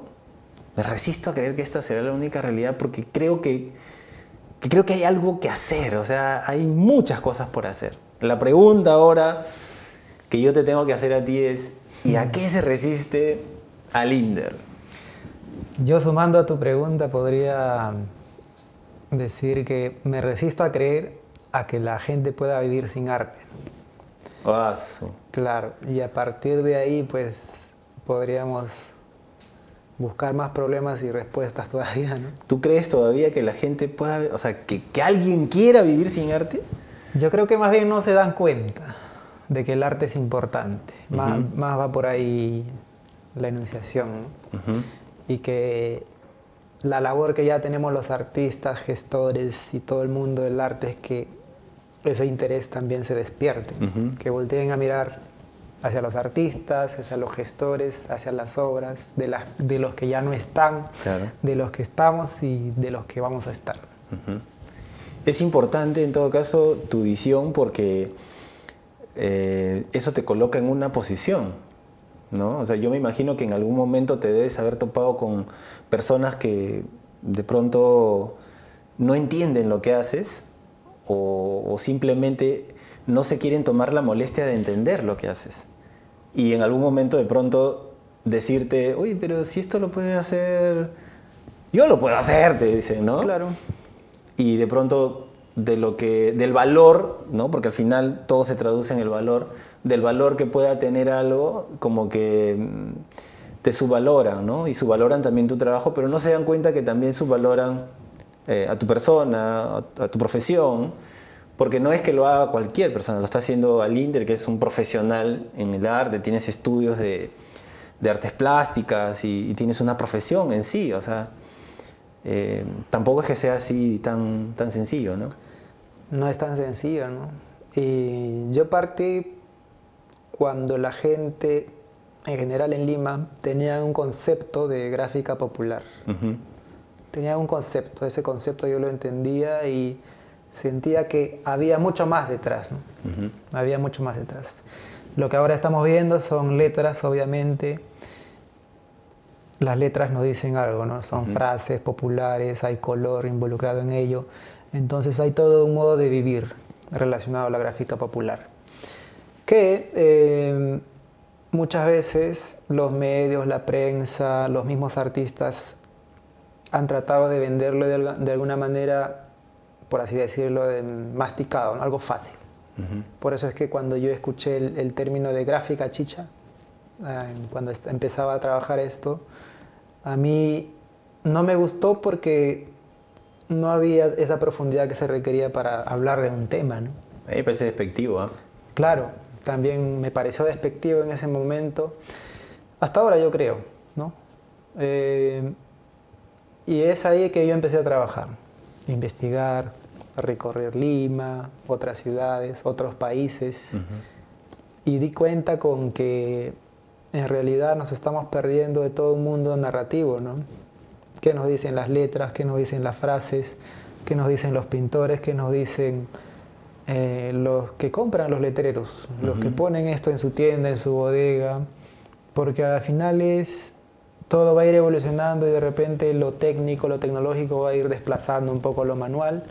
Me resisto a creer que esta será la única realidad, porque creo que hay algo que hacer. O sea, hay muchas cosas por hacer. La pregunta ahora que yo te tengo que hacer a ti es: ¿y a qué se resiste Alinder? Yo, sumando a tu pregunta, podría decir que me resisto a creer a que la gente pueda vivir sin arte. Claro, y a partir de ahí, pues, podríamos buscar más problemas y respuestas todavía, ¿no? ¿Tú crees todavía que la gente pueda, o sea, que alguien quiera vivir sin arte? Yo creo que más bien no se dan cuenta de que el arte es importante. Uh-huh. Más va por ahí la enunciación, ¿no? Uh-huh. Y que la labor que ya tenemos los artistas, gestores y todo el mundo del arte es que ese interés también se despierte. Uh-huh. Que volteen a mirar hacia los artistas, hacia los gestores, hacia las obras, de los que ya no están, claro, de los que estamos y de los que vamos a estar. Uh-huh. Es importante, en todo caso, tu visión, porque eso te coloca en una posición, ¿no? O sea, yo me imagino que en algún momento te debes haber topado con personas que de pronto no entienden lo que haces, o simplemente no se quieren tomar la molestia de entender lo que haces. Y en algún momento de pronto decirte: oye, pero si esto lo puedes hacer, yo lo puedo hacer, te dicen, ¿no? Claro. Y de pronto del valor, ¿no? Porque al final todo se traduce en el valor, del valor que pueda tener algo, como que te subvaloran, ¿no? Y subvaloran también tu trabajo, pero no se dan cuenta que también subvaloran a tu persona, a tu profesión. Porque no es que lo haga cualquier persona, lo está haciendo Alinder, que es un profesional en el arte, tienes estudios de artes plásticas y tienes una profesión en sí. O sea, tampoco es que sea así tan sencillo, ¿no? No es tan sencillo, ¿no? Y yo partí cuando la gente, en general en Lima, tenía un concepto de gráfica popular. Uh-huh. Tenía un concepto, ese concepto yo lo entendía y sentía que había mucho más detrás, ¿no? Uh-huh. Había mucho más detrás. Lo que ahora estamos viendo son letras, obviamente. Las letras nos dicen algo, ¿no? Son uh-huh. frases populares, hay color involucrado en ello. Entonces hay todo un modo de vivir relacionado a la gráfica popular. Que muchas veces los medios, la prensa, los mismos artistas han tratado de venderlo de alguna manera, por así decirlo, masticado, ¿no? Algo fácil. Uh-huh. Por eso es que cuando yo escuché el término de gráfica chicha, cuando empezaba a trabajar esto, a mí no me gustó, porque no había esa profundidad que se requería para hablar de un tema, ¿no? A mí me parece despectivo, ¿eh? Claro, también me pareció despectivo en ese momento. Hasta ahora, yo creo, ¿no? Y es ahí que yo empecé a trabajar, investigar, a recorrer Lima, otras ciudades, otros países. Uh-huh. Y di cuenta con que en realidad nos estamos perdiendo de todo un mundo narrativo, ¿no? ¿Qué nos dicen las letras? ¿Qué nos dicen las frases? ¿Qué nos dicen los pintores? ¿Qué nos dicen los que compran los letreros? Uh-huh. Los que ponen esto en su tienda, en su bodega. Porque al final es todo va a ir evolucionando y de repente lo técnico, lo tecnológico va a ir desplazando un poco lo manual,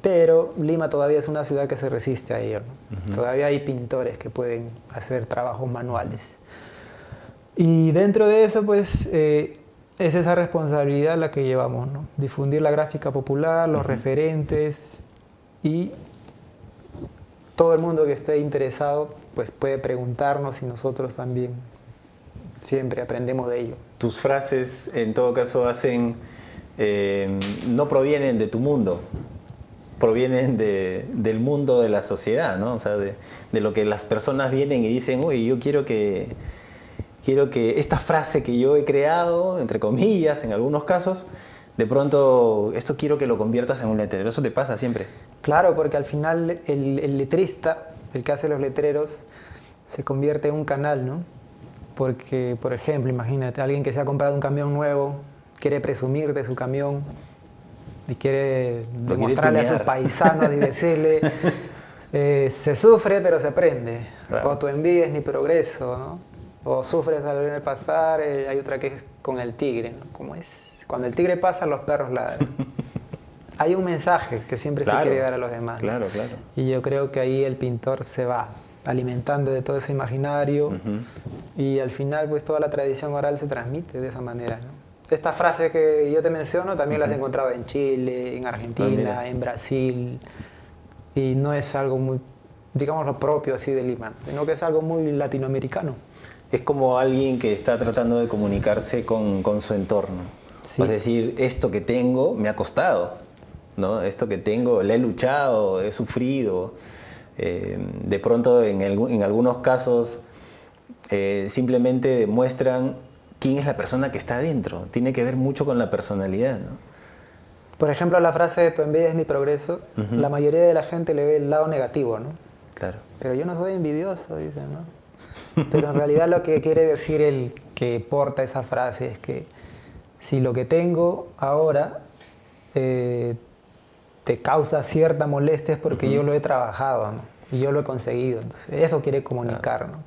pero Lima todavía es una ciudad que se resiste a ello, ¿no? Uh-huh. Todavía hay pintores que pueden hacer trabajos manuales. Y dentro de eso, pues, es esa responsabilidad la que llevamos, ¿no? Difundir la gráfica popular, los referentes, y todo el mundo que esté interesado, pues, puede preguntarnos y nosotros también siempre aprendemos de ello. Tus frases, en todo caso, hacen, no provienen de tu mundo, provienen del mundo de la sociedad, ¿no? O sea, de lo que las personas vienen y dicen, uy, yo quiero que esta frase que yo he creado, entre comillas, en algunos casos, de pronto, esto quiero que lo conviertas en un letrero. ¿Eso te pasa siempre? Claro, porque al final el letrista, el que hace los letreros, se convierte en un canal, ¿no? Porque, por ejemplo, imagínate, alguien que se ha comprado un camión nuevo, quiere presumir de su camión y quiere demostrarle a sus paisanos y decirle, se sufre pero se aprende, claro. O tu envidia es mi progreso, ¿no? O sufres al ver el pasar. Hay otra que es con el tigre, ¿no? ¿Cómo es? Cuando el tigre pasa, los perros ladran. Hay un mensaje que siempre, claro, se quiere dar a los demás, ¿no? Claro, claro. Y yo creo que ahí el pintor se va alimentando de todo ese imaginario, y al final, pues, toda la tradición oral se transmite de esa manera, ¿no? Estas frases que yo te menciono también las he encontrado en Chile, en Argentina, en Brasil, y no es algo muy, digamos, lo propio así de Lima, sino que es algo muy latinoamericano. Es como alguien que está tratando de comunicarse con su entorno. Sí. Es decir, esto que tengo me ha costado, ¿no? Esto que tengo, le he luchado, he sufrido. De pronto, en algunos casos, simplemente demuestran quién es la persona que está adentro. Tiene que ver mucho con la personalidad, ¿no? Por ejemplo, la frase de tu envidia es mi progreso, la mayoría de la gente le ve el lado negativo, ¿no? Claro. Pero yo no soy envidioso, dicen, ¿no? Pero en realidad lo que quiere decir el que porta esa frase es que si lo que tengo ahora te causa cierta molestia es porque yo lo he trabajado, ¿no? Y yo lo he conseguido. Entonces, eso quiere comunicar, ¿no?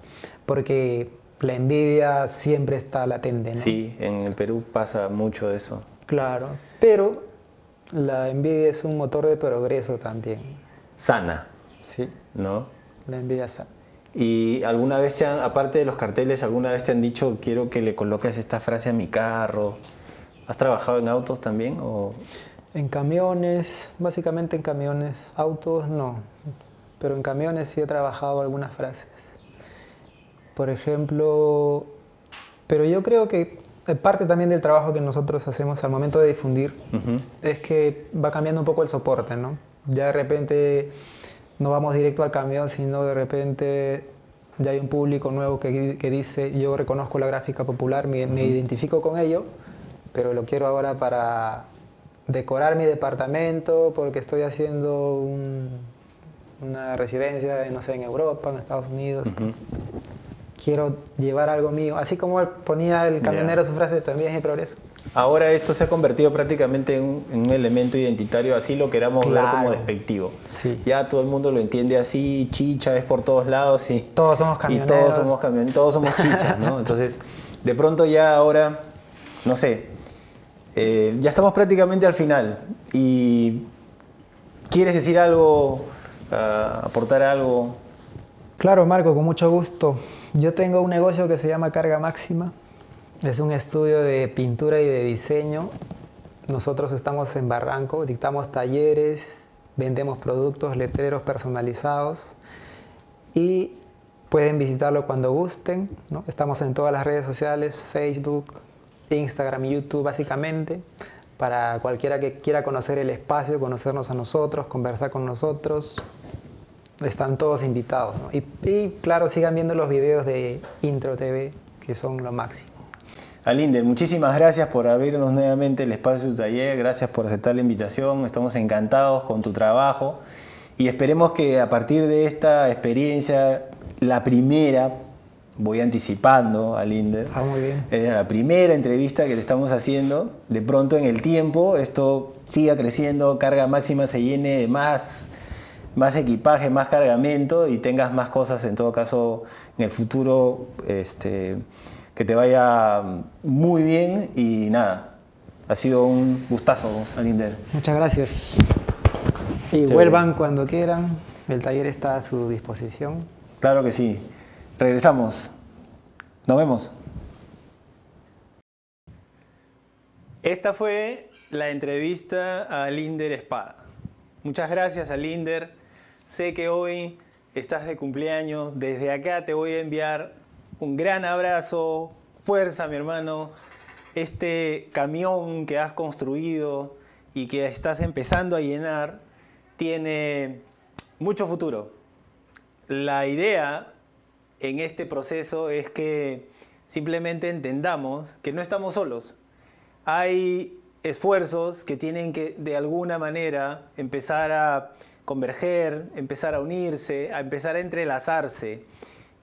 Porque la envidia siempre está latente, ¿no? Sí, en el Perú pasa mucho eso. Claro, pero la envidia es un motor de progreso también. Sana. Sí. ¿No? La envidia sana. ¿Y alguna vez te han, aparte de los carteles, alguna vez te han dicho quiero que le coloques esta frase a mi carro? ¿Has trabajado en autos también? O... En camiones, básicamente en camiones. Autos no, pero en camiones sí he trabajado algunas frases. Por ejemplo, pero yo creo que parte también del trabajo que nosotros hacemos al momento de difundir es que va cambiando un poco el soporte, ¿no? Ya de repente no vamos directo al camión, sino de repente ya hay un público nuevo que dice yo reconozco la gráfica popular, me identifico con ello, pero lo quiero ahora para decorar mi departamento porque estoy haciendo una residencia, no sé, en Europa, en Estados Unidos. Quiero llevar algo mío. Así como ponía el camionero su frase, también es mi progreso. Ahora esto se ha convertido prácticamente en un elemento identitario, así lo queramos ver como despectivo. Sí. Ya todo el mundo lo entiende así, chicha es por todos lados. Y todos somos camioneros. Y todos somos camioneros, todos somos chichas, ¿no? Entonces, de pronto ya ahora, no sé, ya estamos prácticamente al final. ¿Y quieres decir algo, aportar algo? Claro, Marco, con mucho gusto. Yo tengo un negocio que se llama Carga Máxima. Es un estudio de pintura y de diseño. Nosotros estamos en Barranco, dictamos talleres, vendemos productos, letreros personalizados y pueden visitarlo cuando gusten, ¿no? Estamos en todas las redes sociales, Facebook, Instagram, YouTube, básicamente, para cualquiera que quiera conocer el espacio, conocernos a nosotros, conversar con nosotros. Están todos invitados, ¿no? Y claro, sigan viendo los videos de Intro TV, que son lo máximo. Alinder, muchísimas gracias por abrirnos nuevamente el espacio de tu taller, gracias por aceptar la invitación, estamos encantados con tu trabajo y esperemos que a partir de esta experiencia, la primera, voy anticipando, Alinder, muy bien. Es la primera entrevista que te estamos haciendo, de pronto en el tiempo esto siga creciendo, Carga Máxima se llene de más equipaje, más cargamento y tengas más cosas en todo caso en el futuro, que te vaya muy bien y nada, ha sido un gustazo, Alinder. Muchas gracias. Y vuelvan cuando quieran, el taller está a su disposición. Claro que sí. Regresamos. Nos vemos. Esta fue la entrevista a Alinder Espada. Muchas gracias, Alinder. Sé que hoy estás de cumpleaños. Desde acá te voy a enviar un gran abrazo. Fuerza, mi hermano. Este camión que has construido y que estás empezando a llenar tiene mucho futuro. La idea en este proceso es que simplemente entendamos que no estamos solos. Hay esfuerzos que tienen que, de alguna manera, empezar a converger, empezar a unirse, a empezar a entrelazarse.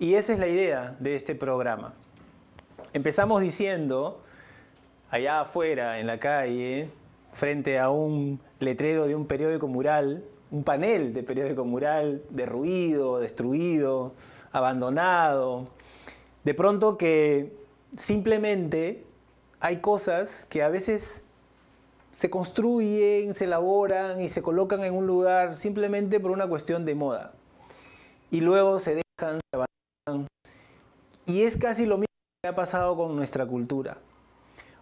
Y esa es la idea de este programa. Empezamos diciendo, allá afuera, en la calle, frente a un letrero de un periódico mural, un panel de periódico mural derruido, destruido, abandonado. De pronto que simplemente hay cosas que a veces se construyen, se elaboran y se colocan en un lugar simplemente por una cuestión de moda. Y luego se dejan, se abandonan. Y es casi lo mismo que ha pasado con nuestra cultura.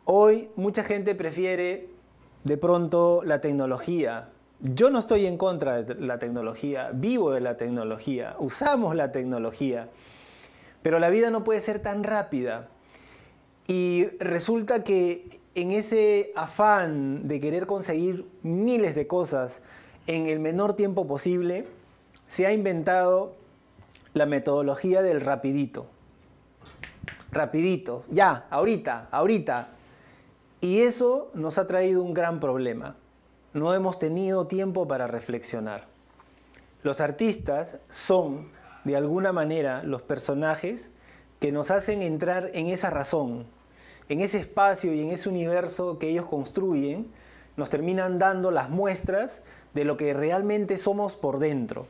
Hoy mucha gente prefiere de pronto la tecnología. Yo no estoy en contra de la tecnología, vivo de la tecnología, usamos la tecnología. Pero la vida no puede ser tan rápida. Y resulta que en ese afán de querer conseguir miles de cosas en el menor tiempo posible, se ha inventado la metodología del rapidito. Rapidito, ya, ahorita, ahorita. Y eso nos ha traído un gran problema. No hemos tenido tiempo para reflexionar. Los artistas son, de alguna manera, los personajes que nos hacen entrar en esa razón, en ese espacio y en ese universo que ellos construyen, nos terminan dando las muestras de lo que realmente somos por dentro.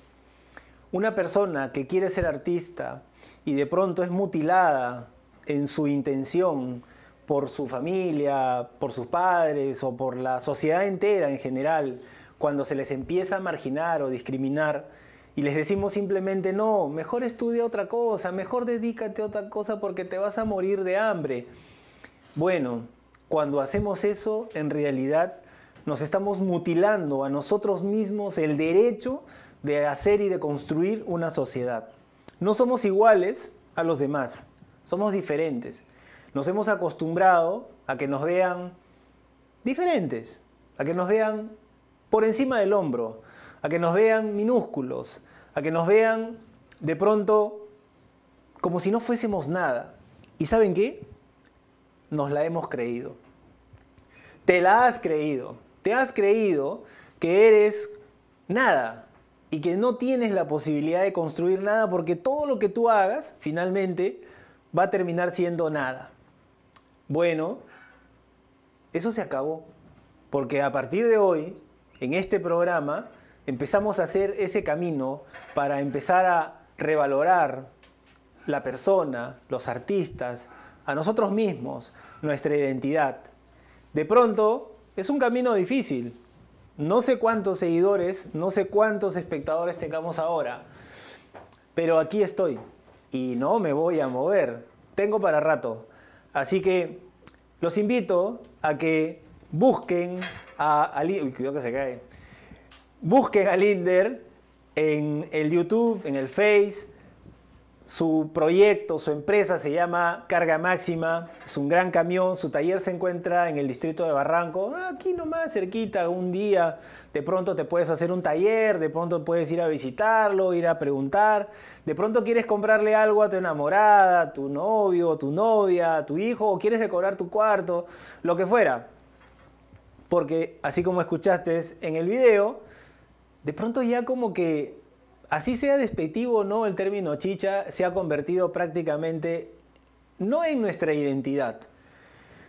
Una persona que quiere ser artista y de pronto es mutilada en su intención por su familia, por sus padres o por la sociedad entera en general, cuando se les empieza a marginar o discriminar, y les decimos simplemente, no, mejor estudia otra cosa, mejor dedícate a otra cosa porque te vas a morir de hambre. Bueno, cuando hacemos eso, en realidad nos estamos mutilando a nosotros mismos el derecho de hacer y de construir una sociedad. No somos iguales a los demás, somos diferentes. Nos hemos acostumbrado a que nos vean diferentes, a que nos vean por encima del hombro, a que nos vean minúsculos, a que nos vean de pronto como si no fuésemos nada. ¿Y saben qué? Nos la hemos creído. Te la has creído. Te has creído que eres nada y que no tienes la posibilidad de construir nada porque todo lo que tú hagas finalmente va a terminar siendo nada. Bueno, eso se acabó porque a partir de hoy, en este programa, empezamos a hacer ese camino para empezar a revalorar la persona, los artistas, a nosotros mismos, nuestra identidad. De pronto, es un camino difícil. No sé cuántos seguidores, no sé cuántos espectadores tengamos ahora, pero aquí estoy y no me voy a mover. Tengo para rato. Así que los invito a que busquen a... Uy, cuidado que se cae. Busquen a Alinder en el YouTube, en el Face. Su proyecto, su empresa se llama Carga Máxima. Es un gran camión. Su taller se encuentra en el distrito de Barranco. Aquí nomás, cerquita, un día. De pronto te puedes hacer un taller. De pronto puedes ir a visitarlo, ir a preguntar. De pronto quieres comprarle algo a tu enamorada, a tu novio, a tu novia, a tu hijo. O quieres decorar tu cuarto, lo que fuera. Porque así como escuchaste en el video, de pronto ya como que, así sea despectivo o no el término chicha, se ha convertido prácticamente, no en nuestra identidad,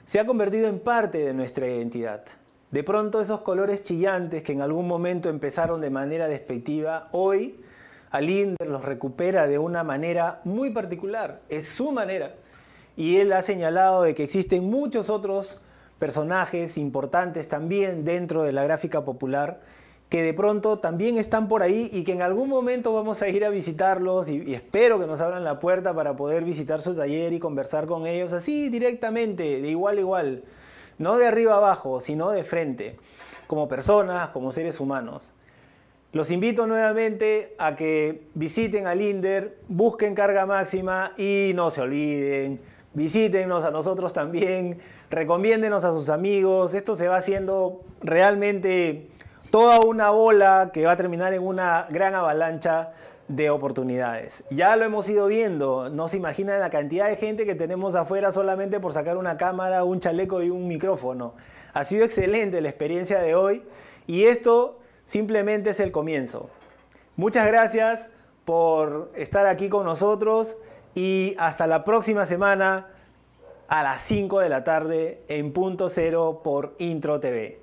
se ha convertido en parte de nuestra identidad. De pronto esos colores chillantes que en algún momento empezaron de manera despectiva, hoy Alinder los recupera de una manera muy particular, es su manera. y él ha señalado de que existen muchos otros personajes importantes también dentro de la gráfica popular que de pronto también están por ahí y que en algún momento vamos a ir a visitarlos y espero que nos abran la puerta para poder visitar su taller y conversar con ellos así directamente, de igual a igual, no de arriba abajo, sino de frente, como personas, como seres humanos. Los invito nuevamente a que visiten Alinder, busquen Carga Máxima y no se olviden, visítenos a nosotros también, recomiéndenos a sus amigos. Esto se va haciendo realmente toda una bola que va a terminar en una gran avalancha de oportunidades. Ya lo hemos ido viendo, no se imaginan la cantidad de gente que tenemos afuera solamente por sacar una cámara, un chaleco y un micrófono. Ha sido excelente la experiencia de hoy y esto simplemente es el comienzo. Muchas gracias por estar aquí con nosotros y hasta la próxima semana a las 5 de la tarde en Punto Cero por Intro TV.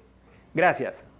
Gracias.